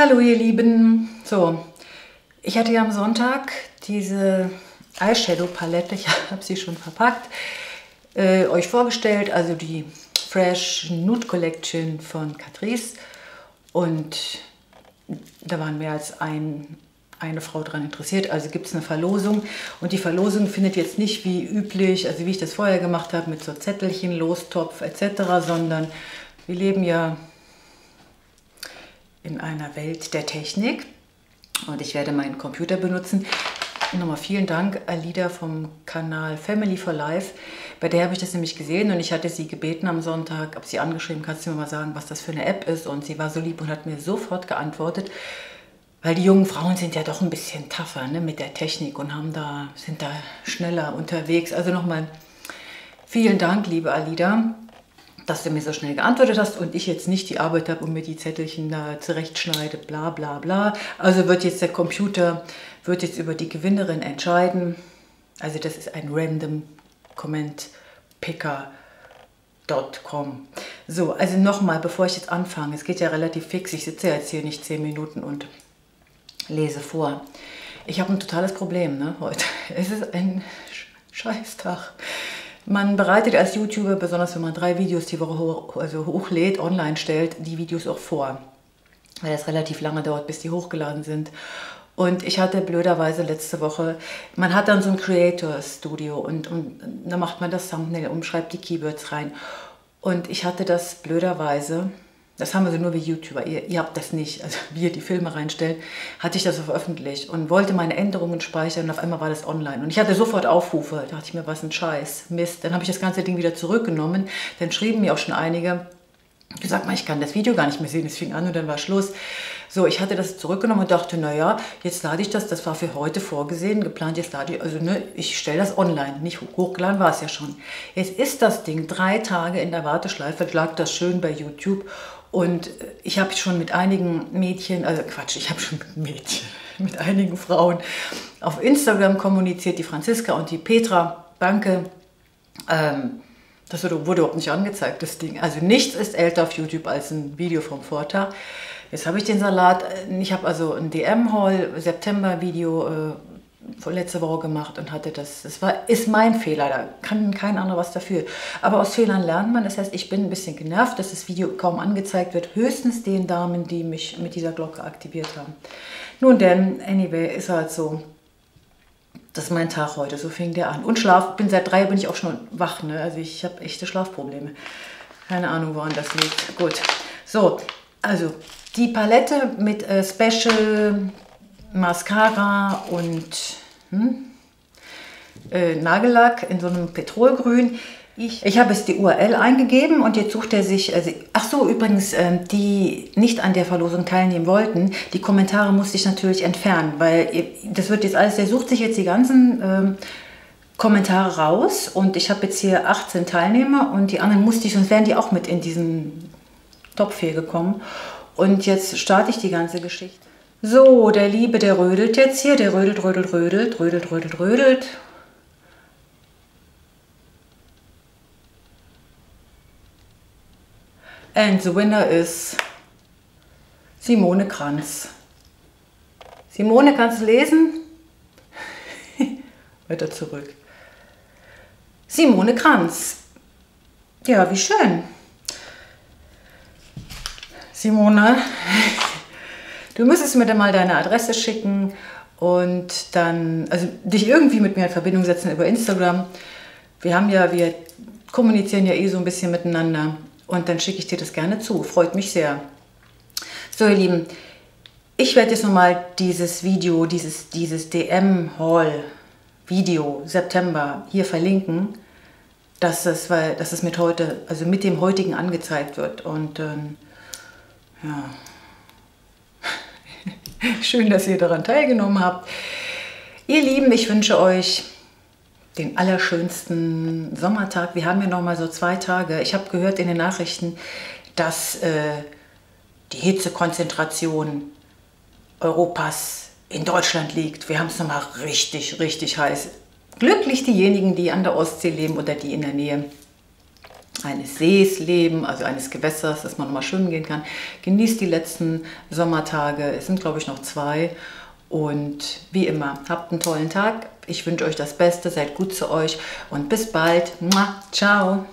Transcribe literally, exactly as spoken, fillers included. Hallo ihr Lieben. So, ich hatte ja am Sonntag diese Eyeshadow-Palette, ich habe sie schon verpackt, äh, euch vorgestellt. Also die Fresh Nude Collection von Catrice. Und da waren mehr als ein, eine Frau daran interessiert. Also gibt es eine Verlosung. Und die Verlosung findet jetzt nicht wie üblich, also wie ich das vorher gemacht habe, mit so Zettelchen, Lostopf et cetera, sondern wir leben ja in einer Welt der Technik und ich werde meinen Computer benutzen. Nochmal vielen Dank, Alida vom Kanal Family for Life. Bei der habe ich das nämlich gesehen und ich hatte sie gebeten am Sonntag, ob sie angeschrieben, kannst du mir mal sagen, was das für eine App ist? Und sie war so lieb und hat mir sofort geantwortet, weil die jungen Frauen sind ja doch ein bisschen tougher, ne, mit der Technik und haben da, sind da schneller unterwegs. Also nochmal vielen Dank, liebe Alida, dass du mir so schnell geantwortet hast und ich jetzt nicht die Arbeit habe und mir die Zettelchen da zurechtschneide, bla bla bla. Also wird jetzt der Computer, wird jetzt über die Gewinnerin entscheiden. Also das ist ein random Comment Picker Punkt com. So, also nochmal, bevor ich jetzt anfange, es geht ja relativ fix, ich sitze ja jetzt hier nicht zehn Minuten und lese vor. Ich habe ein totales Problem, ne, heute. Es ist ein Scheißtag. Man bereitet als YouTuber, besonders wenn man drei Videos die Woche hoch, also hochlädt, online stellt, die Videos auch vor, weil das relativ lange dauert, bis die hochgeladen sind. Und ich hatte blöderweise letzte Woche, man hat dann so ein Creator-Studio und, und da macht man das Thumbnail um, schreibt die Keywords rein. Und ich hatte das blöderweise, das haben wir so nur wie YouTuber, ihr, ihr habt das nicht, also wir die Filme reinstellen, hatte ich das so veröffentlicht und wollte meine Änderungen speichern und auf einmal war das online. Und ich hatte sofort Aufrufe, da dachte ich mir, was ein Scheiß, Mist. Dann habe ich das ganze Ding wieder zurückgenommen, dann schrieben mir auch schon einige, du sag mal, ich kann das Video gar nicht mehr sehen, es fing an und dann war Schluss. So, ich hatte das zurückgenommen und dachte, naja, jetzt lade ich das, das war für heute vorgesehen, geplant, jetzt lade ich, also ne, ich stelle das online, nicht hochgeladen war es ja schon. Jetzt ist das Ding drei Tage in der Warteschleife, lag das schön bei YouTube. Und ich habe schon mit einigen Mädchen, also Quatsch, ich habe schon mit Mädchen, mit einigen Frauen auf Instagram kommuniziert, die Franziska und die Petra Banke. Ähm, das wurde überhaupt nicht angezeigt, das Ding. Also nichts ist älter auf YouTube als ein Video vom Vortag. Jetzt habe ich den Salat, ich habe also ein D M-Haul-September-Video äh, von letzter Woche gemacht und hatte das, das war, ist mein Fehler, da kann kein anderer was dafür. Aber aus Fehlern lernt man, das heißt, ich bin ein bisschen genervt, dass das Video kaum angezeigt wird, höchstens den Damen, die mich mit dieser Glocke aktiviert haben. Nun denn, anyway, ist halt so, das ist mein Tag heute, so fing der an. Und Schlaf, bin seit drei bin ich auch schon wach, ne? Also ich habe echte Schlafprobleme. Keine Ahnung, woran das liegt. Gut, so, also die Palette mit äh, Special, Mascara und hm, äh, Nagellack in so einem Petrolgrün. Ich, ich habe jetzt die U R L eingegeben und jetzt sucht er sich, also, ach so, übrigens, äh, die nicht an der Verlosung teilnehmen wollten, die Kommentare musste ich natürlich entfernen, weil ihr, das wird jetzt alles, der sucht sich jetzt die ganzen ähm, Kommentare raus und ich habe jetzt hier achtzehn Teilnehmer und die anderen musste ich, sonst wären die auch mit in diesen Topf hier gekommen. Und jetzt starte ich die ganze Geschichte. So, der Liebe, der rödelt jetzt hier. Der rödelt, rödelt, rödelt, rödelt, rödelt, rödelt. And the winner is Simone Kranz. Simone, kannst du lesen? Weiter zurück. Simone Kranz. Ja, wie schön. Simone, du müsstest mir dann mal deine Adresse schicken und dann, also dich irgendwie mit mir in Verbindung setzen über Instagram. Wir haben ja, wir kommunizieren ja eh so ein bisschen miteinander und dann schicke ich dir das gerne zu. Freut mich sehr. So ihr Lieben, ich werde jetzt nochmal dieses Video, dieses, dieses D M-Haul-Video September hier verlinken, dass es, weil, dass es mit heute, also mit dem heutigen angezeigt wird und ähm, ja, schön, dass ihr daran teilgenommen habt. Ihr Lieben, ich wünsche euch den allerschönsten Sommertag. Wir haben ja noch mal so zwei Tage. Ich habe gehört in den Nachrichten, dass äh, die Hitzekonzentration Europas in Deutschland liegt. Wir haben es noch mal richtig, richtig heiß. Glücklich diejenigen, die an der Ostsee leben oder die in der Nähe eines Sees leben, also eines Gewässers, dass man nochmal schwimmen gehen kann. Genießt die letzten Sommertage, es sind glaube ich noch zwei. Und wie immer, habt einen tollen Tag. Ich wünsche euch das Beste, seid gut zu euch und bis bald. Mua, ciao.